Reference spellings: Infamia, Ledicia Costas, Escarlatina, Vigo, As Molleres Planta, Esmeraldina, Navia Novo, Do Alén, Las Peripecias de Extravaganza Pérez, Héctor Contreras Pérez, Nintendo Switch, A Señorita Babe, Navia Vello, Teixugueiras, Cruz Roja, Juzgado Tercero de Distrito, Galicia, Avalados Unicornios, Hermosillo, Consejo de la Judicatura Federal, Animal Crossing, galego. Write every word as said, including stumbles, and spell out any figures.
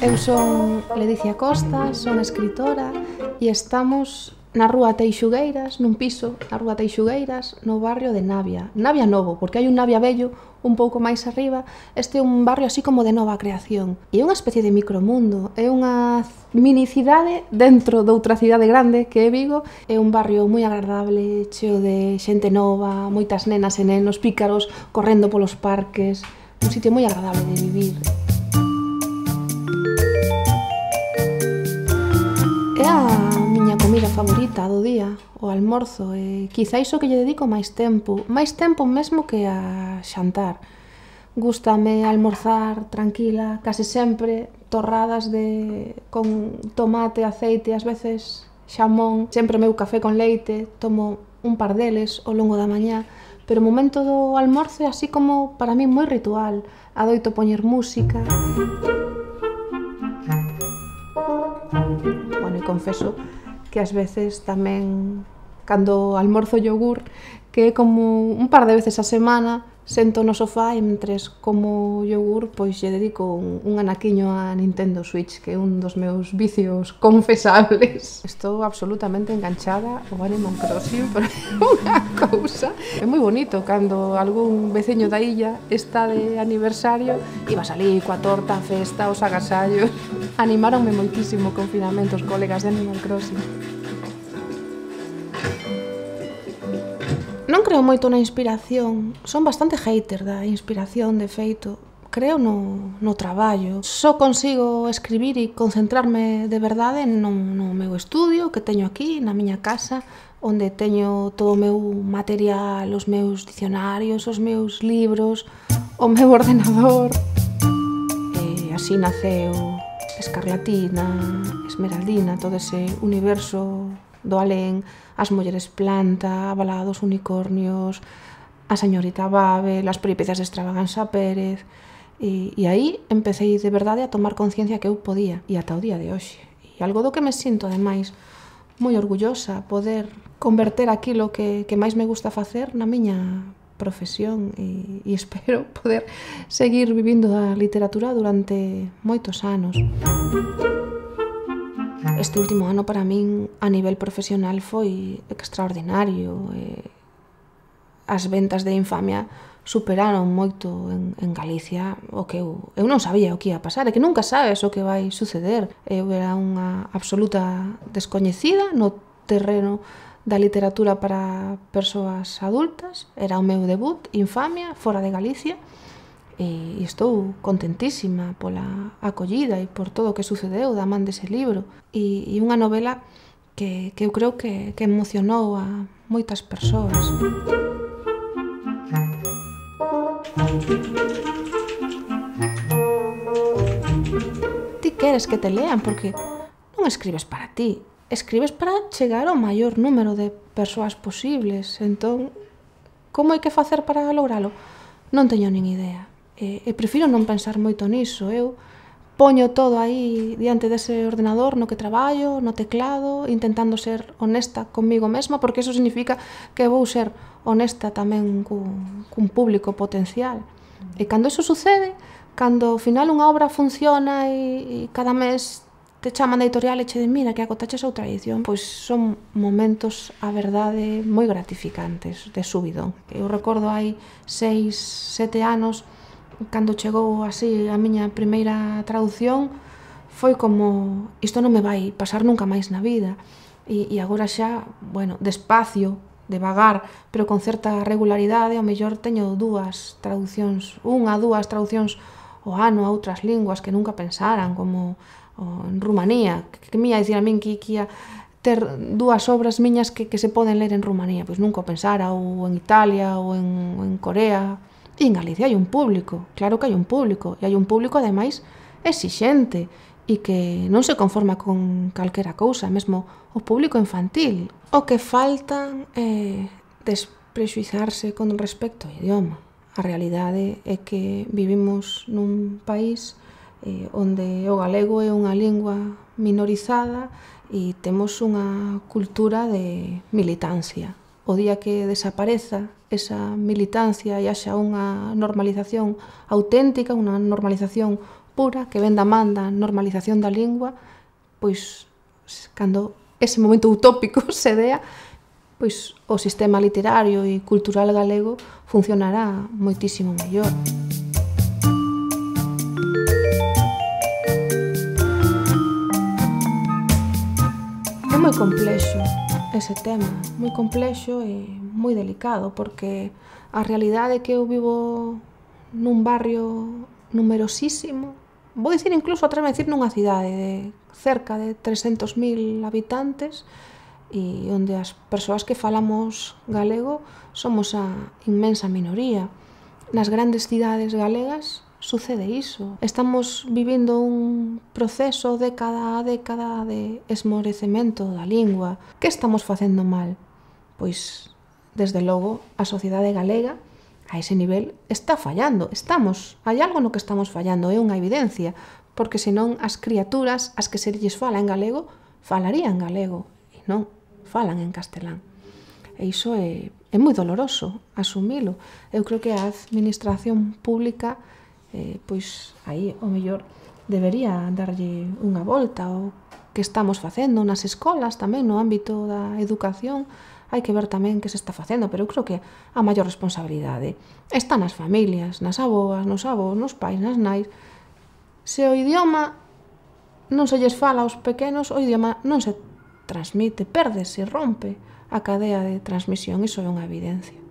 Eu son Ledicia Costas, son escritora e estamos na Rúa Teixugueiras, nun piso, na Rúa Teixugueiras, no barrio de Navia. Navia Novo, porque hai un Navia Vello un pouco máis arriba. Este é un barrio así como de nova creación. E é unha especie de micromundo, é unha minicidade dentro doutra cidade grande que é Vigo. É un barrio moi agradable, cheo de xente nova, moitas nenas e nenos, pícaros, correndo polos parques. Un sitio moi agradable de vivir. É a miña comida favorita do día, o almorzo, e quizá iso que lle dedico máis tempo, máis tempo mesmo que a xantar. Gústame almorzar tranquila, case sempre, torradas de con tomate, aceite, ás veces xamón, sempre meu café con leite, tomo un par deles ao longo da mañá, pero o momento do almorzo é así como para min moi ritual, adoito poñer música. Bueno, e confeso que ás veces tamén, cando almorzo yogur, que como un par de veces a semana, sento no sofá e mentres como yogur, pois lle dedico un, un anaquiño a Nintendo Switch, que é un dos meus vicios confesables. Estou absolutamente enganchada ao Animal Crossing, pero é unha cousa. É moi bonito cando algún veciño da illa está de aniversario e vas ali coa torta, a festa, os agasallos. Animáronme moitísimo o confinamento os colegas de Animal Crossing. Non creo moito na inspiración, son bastante hater da inspiración, de feito. Creo no, no traballo. Só consigo escribir e concentrarme de verdade no, no meu estudio que teño aquí, na miña casa, onde teño todo o meu material, os meus dicionarios, os meus libros, o meu ordenador. E así naceu Escarlatina, Esmeraldina, todo ese universo Do Alén, As Molleres Planta, Avalados Unicornios, A Señorita Babe, Las Peripecias de Extravaganza Pérez. E, e aí empecéi de verdade a tomar conciencia que eu podía, e ata o día de hoxe. E algo do que me sinto, ademais, moi orgullosa, poder converter aquilo que, que máis me gusta facer na miña profesión, e, e espero poder seguir vivindo da literatura durante moitos anos. Este último ano para min a nivel profesional foi extraordinario. As ventas de Infamia superaron moito en, en Galicia o que eu, eu non sabía o que ia pasar, e que nunca sabes o que vai suceder. Eu era unha absoluta descoñecida no terreno da literatura para persoas adultas. Era o meu debut, Infamia, fora de Galicia. E estou contentísima pola acollida e por todo o que sucedeu da man dese libro. E, e unha novela que, que eu creo que, que emocionou a moitas persoas. Ti queres que te lean porque non escribes para ti, escribes para chegar ao maior número de persoas posibles. Entón, como hai que facer para logralo? Non teño nin idea. E, e prefiro non pensar moito niso. Eu poño todo aí diante dese ordenador no que traballo, no teclado, intentando ser honesta comigo mesma, porque iso significa que vou ser honesta tamén cun, cun público potencial. E cando iso sucede, cando ao final unha obra funciona e, e cada mes te chaman da editorial e che de mira que acotaches outra edición, pois son momentos, a verdade, moi gratificantes, de súbido. Eu recordo hai seis, sete anos, cando chegou así a miña primeira traducción, foi como, isto non me vai pasar nunca máis na vida. E, e agora xa, bueno, despacio, devagar, pero con certa regularidade, ao mellor teño dúas traduccións, unha, dúas traduccións o ano a outras linguas que nunca pensaran, como en Rumanía, que me ia dicir a min que ia ter dúas obras miñas que, que se poden ler en Rumanía, pois nunca o pensara, ou en Italia, ou en, en Corea. E en Galicia hai un público, claro que hai un público, e hai un público ademais exixente, e que non se conforma con calquera cousa, mesmo o público infantil. O que faltan é desprexuizarse con respecto ao idioma. A realidade é que vivimos nun país onde o galego é unha lingua minorizada e temos unha cultura de militancia. o día que desapareza esa militancia e haxa unha normalización auténtica, unha normalización pura, que venda manda normalización da lingua, pois, cando ese momento utópico se dea, pois o sistema literario e cultural galego funcionará moitísimo mellor. É moi complexo ese tema, moi complexo e moi delicado, porque a realidade é que eu vivo nun barrio numerosísimo, vou dicir incluso, atrevo a dicir, nunha cidade de cerca de trescentos mil habitantes, e onde as persoas que falamos galego somos a inmensa minoría. Nas grandes cidades galegas sucede iso. Estamos vivindo un proceso década a década de esmorecemento da lingua. Que estamos facendo mal? Pois, desde logo, a sociedade galega a ese nivel está fallando. Estamos, hai algo no que estamos fallando, é unha evidencia, porque senón as criaturas, as que se lles fala en galego, falarían galego, e non falan en castelán. E iso é, é moi doloroso asumilo. Eu creo que a administración pública eh, pois aí o mellor debería darlle unha volta ao que estamos facendo nas escolas, tamén no ámbito da educación. Hai que ver tamén que se está facendo, pero eu creo que a maior responsabilidade está nas familias, nas aboas, nos avós, nos pais, nas nais. Se o idioma non se lles fala aos pequenos, o idioma non se transmite, perde, se rompe a cadea de transmisión, iso é unha evidencia.